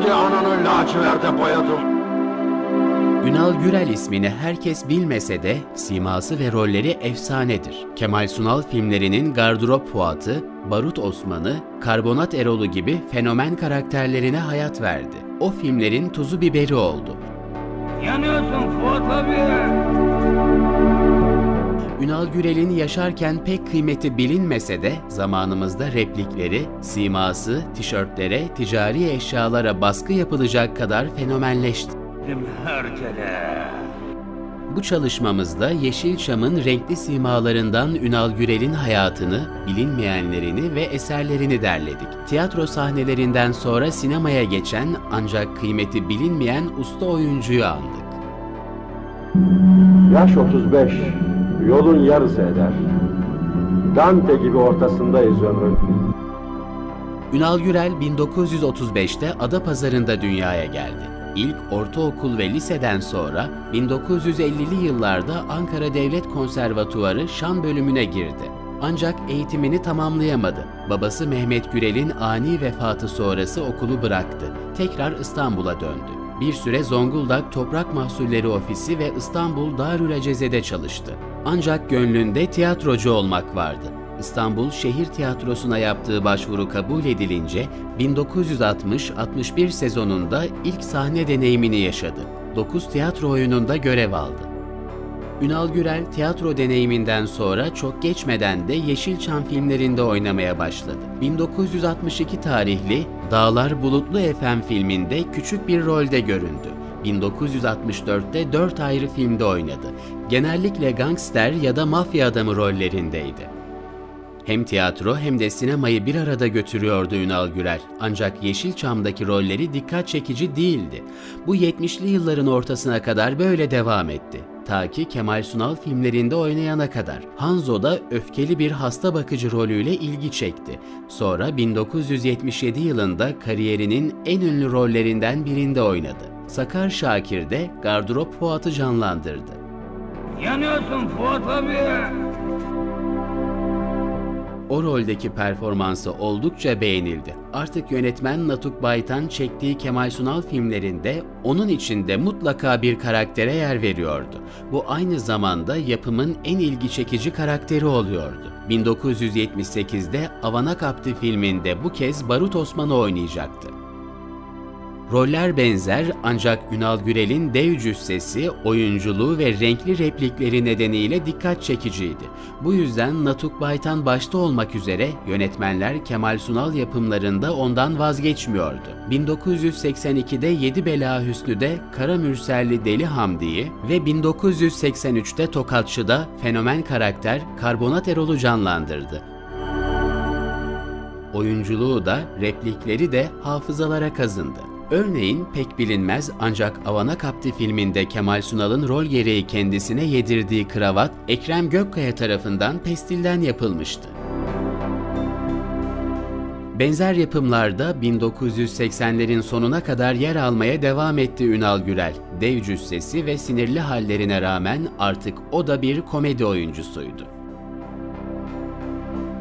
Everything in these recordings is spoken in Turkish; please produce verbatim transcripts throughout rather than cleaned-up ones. Önce ananı laciverde boyadım. Ünal Gürel ismini herkes bilmese de siması ve rolleri efsanedir. Kemal Sunal filmlerinin Gardırop Fuat'ı, Barut Osman'ı, Karbonat Erol'u gibi fenomen karakterlerine hayat verdi. O filmlerin tuzu biberi oldu. Yanıyorsun Fuat abi! Ünal Gürel'in yaşarken pek kıymeti bilinmese de zamanımızda replikleri, siması, tişörtlere, ticari eşyalara baskı yapılacak kadar fenomenleşti. Bu çalışmamızda Yeşilçam'ın renkli simalarından Ünal Gürel'in hayatını, bilinmeyenlerini ve eserlerini derledik. Tiyatro sahnelerinden sonra sinemaya geçen ancak kıymeti bilinmeyen usta oyuncuyu andık. Yaş otuz beş. Yolun yarısı eder. Dante gibi ortasındayız ömrün. Ünal Gürel bin dokuz yüz otuz beş'te Adapazarı'nda dünyaya geldi. İlk ortaokul ve liseden sonra bin dokuz yüz ellili yıllarda Ankara Devlet Konservatuvarı Şan bölümüne girdi. Ancak eğitimini tamamlayamadı. Babası Mehmet Gürel'in ani vefatı sonrası okulu bıraktı. Tekrar İstanbul'a döndü. Bir süre Zonguldak Toprak Mahsulleri Ofisi ve İstanbul Darülaceze'de çalıştı. Ancak gönlünde tiyatrocu olmak vardı. İstanbul Şehir Tiyatrosu'na yaptığı başvuru kabul edilince bin dokuz yüz altmış altmış bir sezonunda ilk sahne deneyimini yaşadı. dokuz tiyatro oyununda görev aldı. Ünal Gürel tiyatro deneyiminden sonra çok geçmeden de Yeşilçam filmlerinde oynamaya başladı. bin dokuz yüz altmış iki tarihli Dağlar Bulutlu Efem filminde küçük bir rolde göründü. bin dokuz yüz altmış dört'te dört ayrı filmde oynadı. Genellikle gangster ya da mafya adamı rollerindeydi. Hem tiyatro hem de sinemayı bir arada götürüyordu Ünal Gürel. Ancak Yeşilçam'daki rolleri dikkat çekici değildi. Bu yetmişli yılların ortasına kadar böyle devam etti. Ta ki Kemal Sunal filmlerinde oynayana kadar. Hanzo'da öfkeli bir hasta bakıcı rolüyle ilgi çekti. Sonra bin dokuz yüz yetmiş yedi yılında kariyerinin en ünlü rollerinden birinde oynadı. Sakar Şakir de Gardırop Fuat'ı canlandırdı. Yanıyorsun Fuat abi! O roldeki performansı oldukça beğenildi. Artık yönetmen Natuk Baytan çektiği Kemal Sunal filmlerinde onun için de mutlaka bir karaktere yer veriyordu. Bu aynı zamanda yapımın en ilgi çekici karakteri oluyordu. bin dokuz yüz yetmiş sekiz'de Havana Kaptı filminde bu kez Barut Osman'ı oynayacaktı. Roller benzer ancak Ünal Gürel'in dev cüssesi, oyunculuğu ve renkli replikleri nedeniyle dikkat çekiciydi. Bu yüzden Natuk Baytan başta olmak üzere yönetmenler Kemal Sunal yapımlarında ondan vazgeçmiyordu. bin dokuz yüz seksen iki'de Yedi Bela Hüsnü'de Karamürserli Deli Hamdi'yi ve bin dokuz yüz seksen üç'te Tokatçı'da fenomen karakter Karbonat Erol'u canlandırdı. Oyunculuğu da, replikleri de hafızalara kazındı. Örneğin pek bilinmez ancak Avana Kaptı filminde Kemal Sunal'ın rol gereği kendisine yedirdiği kravat Ekrem Gökkaya tarafından pestilden yapılmıştı. Benzer yapımlarda bin dokuz yüz seksenlerin sonuna kadar yer almaya devam etti Ünal Gürel. Dev cüssesi ve sinirli hallerine rağmen artık o da bir komedi oyuncusuydu.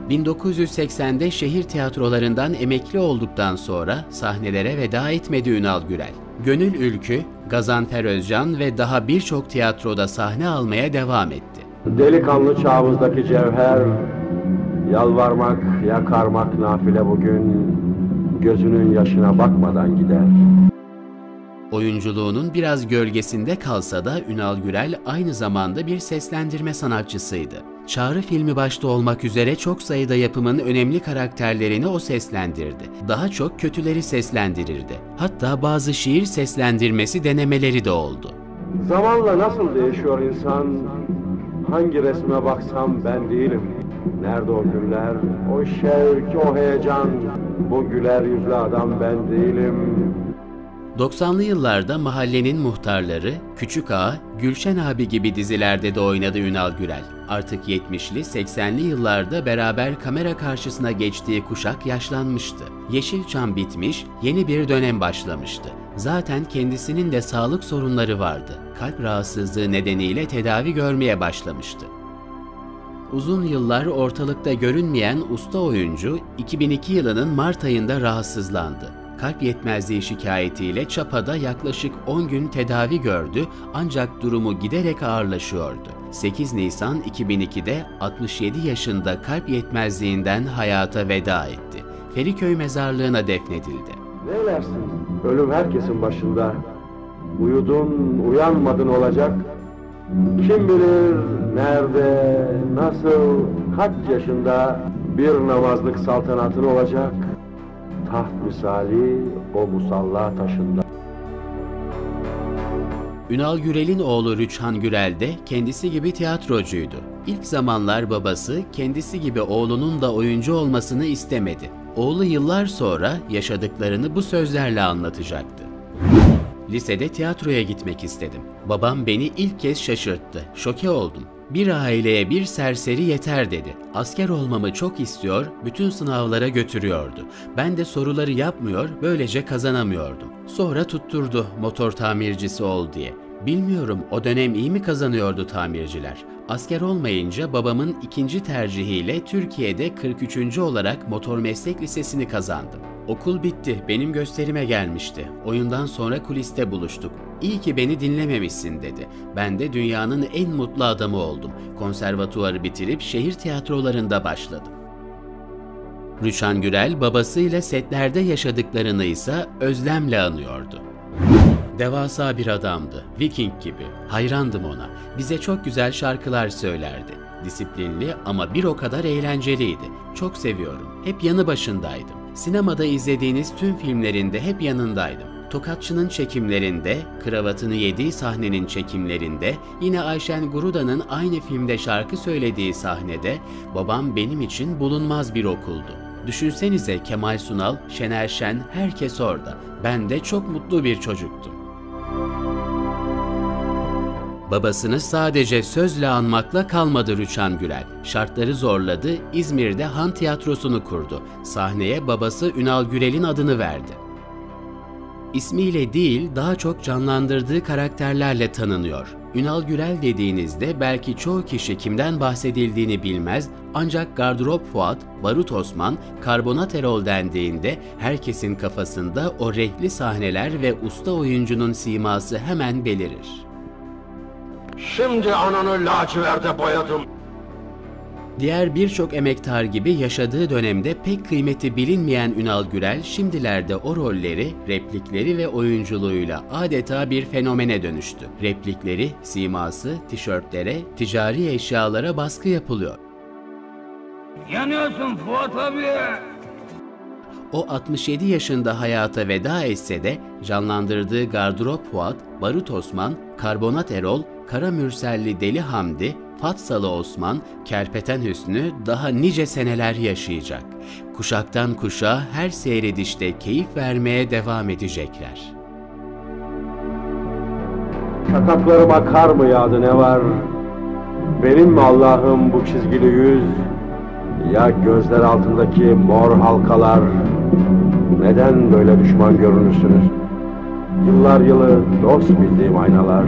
bin dokuz yüz seksen'de şehir tiyatrolarından emekli olduktan sonra sahnelere veda etmedi Ünal Gürel. Gönül Ülkü, Gazanfer Özcan ve daha birçok tiyatroda sahne almaya devam etti. Delikanlı çağımızdaki cevher, yalvarmak, yakarmak nafile bugün, gözünün yaşına bakmadan gider. Oyunculuğunun biraz gölgesinde kalsa da Ünal Gürel aynı zamanda bir seslendirme sanatçısıydı. Çağrı filmi başta olmak üzere çok sayıda yapımın önemli karakterlerini o seslendirdi. Daha çok kötüleri seslendirirdi. Hatta bazı şiir seslendirmesi denemeleri de oldu. Zamanla nasıl değişiyor insan? Hangi resme baksam ben değilim. Nerede o günler, o şevk, o heyecan, bu güler yüzlü adam ben değilim. doksanlı yıllarda Mahallenin Muhtarları, Küçük Ağa, Gülşen Abi gibi dizilerde de oynadı Ünal Gürel. Artık yetmişli seksenli yıllarda beraber kamera karşısına geçtiği kuşak yaşlanmıştı. Yeşilçam bitmiş, yeni bir dönem başlamıştı. Zaten kendisinin de sağlık sorunları vardı. Kalp rahatsızlığı nedeniyle tedavi görmeye başlamıştı. Uzun yıllar ortalıkta görünmeyen usta oyuncu iki bin iki yılının Mart ayında rahatsızlandı. kalp yetmezliği şikayetiyle Çapa'da yaklaşık on gün tedavi gördü ancak durumu giderek ağırlaşıyordu. sekiz Nisan iki bin iki'de altmış yedi yaşında kalp yetmezliğinden hayata veda etti. Feriköy mezarlığına defnedildi. Ne dersin? Ölüm herkesin başında. Uyudun, uyanmadın olacak. Kim bilir nerede, nasıl, kaç yaşında bir namazlık saltanatın olacak. Taht misali o musalla taşında. Ünal Gürel'in oğlu Rüçhan Gürel de kendisi gibi tiyatrocuydu. İlk zamanlar babası kendisi gibi oğlunun da oyuncu olmasını istemedi. Oğlu yıllar sonra yaşadıklarını bu sözlerle anlatacaktı. Lisede tiyatroya gitmek istedim. Babam beni ilk kez şaşırttı. Şoke oldum. Bir aileye bir serseri yeter dedi. Asker olmamı çok istiyor, bütün sınavlara götürüyordu. Ben de soruları yapmıyor, böylece kazanamıyordum. Sonra tutturdu motor tamircisi ol diye. Bilmiyorum o dönem iyi mi kazanıyordu tamirciler? Asker olmayınca babamın ikinci tercihiyle Türkiye'de kırk üçüncü olarak Motor Meslek Lisesi'ni kazandım. Okul bitti, benim gösterime gelmişti. Oyundan sonra kuliste buluştuk. İyi ki beni dinlememişsin dedi. Ben de dünyanın en mutlu adamı oldum. Konservatuvarı bitirip şehir tiyatrolarında başladım. Rüçhan Gürel babasıyla setlerde yaşadıklarını ise özlemle anıyordu. Devasa bir adamdı, Viking gibi. Hayrandım ona. Bize çok güzel şarkılar söylerdi. Disiplinli ama bir o kadar eğlenceliydi. Çok seviyorum. Hep yanı başındaydım. Sinemada izlediğiniz tüm filmlerinde hep yanındaydım. Tokatçı'nın çekimlerinde, kravatını yediği sahnenin çekimlerinde, yine Ayşen Gurudağ'ın aynı filmde şarkı söylediği sahnede babam benim için bulunmaz bir okuldu. Düşünsenize Kemal Sunal, Şener Şen, herkes orada. Ben de çok mutlu bir çocuktum. Babasını sadece sözle anmakla kalmadı Rüçhan Gürel. Şartları zorladı, İzmir'de Han Tiyatrosu'nu kurdu. Sahneye babası Ünal Gürel'in adını verdi. İsmiyle değil, daha çok canlandırdığı karakterlerle tanınıyor. Ünal Gürel dediğinizde belki çoğu kişi kimden bahsedildiğini bilmez, ancak Gardırop Fuat, Barut Osman, Karbonat Erol dendiğinde herkesin kafasında o renkli sahneler ve usta oyuncunun siması hemen belirir. Şimdi ananı laciverde boyadım. Diğer birçok emektar gibi yaşadığı dönemde pek kıymeti bilinmeyen Ünal Gürel şimdilerde o rolleri, replikleri ve oyunculuğuyla adeta bir fenomene dönüştü. Replikleri, siması, tişörtlere, ticari eşyalara baskı yapılıyor. Yanıyorsun Fuat abi! O altmış yedi yaşında hayata veda etse de canlandırdığı Gardırop Fuat, Barut Osman, Karbonat Erol, Karamürserli Deli Hamdi, Fatsalı Osman, Kerpeten Hüsnü daha nice seneler yaşayacak. Kuşaktan kuşa her seyredişte keyif vermeye devam edecekler. Şakaklarıma kar mı yağdı ne var? Benim mi Allah'ım bu çizgili yüz? Ya gözler altındaki mor halkalar? Neden böyle düşman görünürsünüz? Yıllar yılı dost bildiğim aynalar...